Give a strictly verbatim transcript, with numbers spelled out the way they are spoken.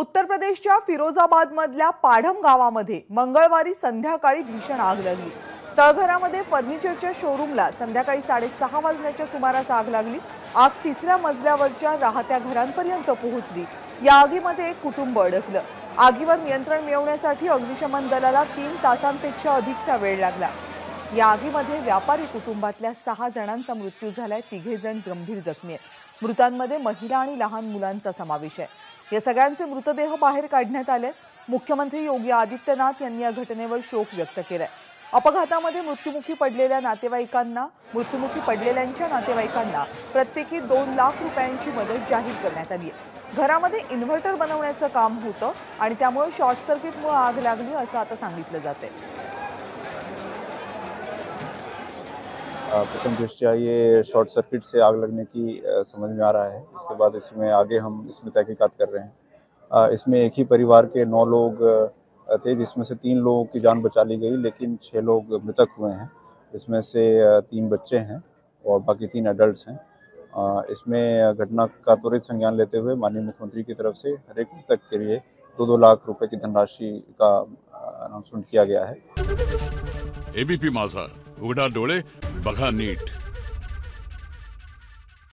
उत्तर प्रदेशच्या फिरोजाबादमधल्या पाढम गावामध्ये मंगळवारी संध्याकाळी भीषण आग लागली। तळघरामध्ये फर्निचरच्या शोरूमला संध्याकाळी साडेसहा वाजण्याच्या सुमारास आग लागली। आग तिसऱ्या मजल्यावरच्या राहत्या घरांपर्यंत पोहोचली। या आगीमध्ये एक कुटुंब अडकलं। आगीवर नियंत्रण मिळवण्यासाठी अग्निशमन दलाला तीन तासांपेक्षा अधिकचा वेळ लागला। या आगीमध्ये व्यापारी कुटुंबातल्या सहा जणांचा मृत्यू झालाय। तिघे जण गंभीर जखमी आहेत। मृतांमध्ये महिला आणि लहान मुलांचा समावेश आहे। या सगळ्यांचे मृतदेह बाहेर काढण्यात आले। मुख्यमंत्री योगी आदित्यनाथ यांनी या घटनेवर शोक व्यक्त केलाय। अपघातामध्ये मृत्युमुखी पडलेल्या नातेवाईकांना मृत्युमुखी पडलेल्यांच्या नातेवाईकांना प्रत्येकी दोन लाख रुपयांची मदत जाहीर करण्यात आली आहे। घरामध्ये इन्व्हर्टर बनवण्याचं काम होतं आणि त्यामुळे शॉर्ट सर्किटमुळे आग लागली असं आता सांगितलं जाते। प्रथम दृष्टया ये शॉर्ट सर्किट से आग लगने की समझ में आ रहा है। इसके बाद इसमें आगे हम इसमें तहकीकात कर रहे हैं। इसमें एक ही परिवार के नौ लोग थे, जिसमें से तीन लोगों की जान बचा ली गई, लेकिन छः लोग मृतक हुए हैं। इसमें से तीन बच्चे हैं और बाकी तीन एडल्ट हैं। इसमें घटना का त्वरित संज्ञान लेते हुए माननीय मुख्यमंत्री की तरफ से हर एक मृतक के लिए दो दो लाख रुपए की धनराशि का अनाउंसमेंट किया गया है। एबीपी माझा, उघडा डोळे बघा नीट।